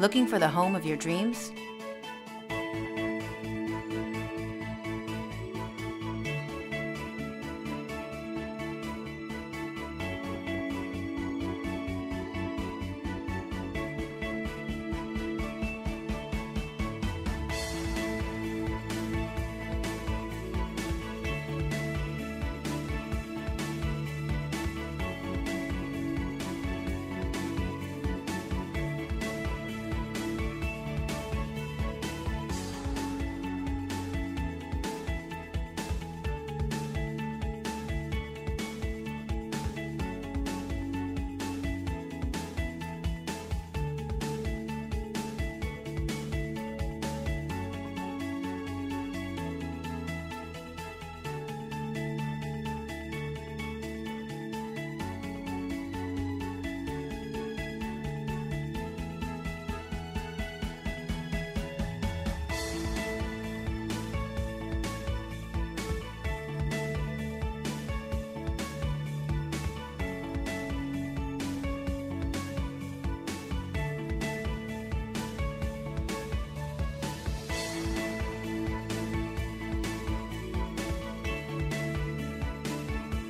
Looking for the home of your dreams?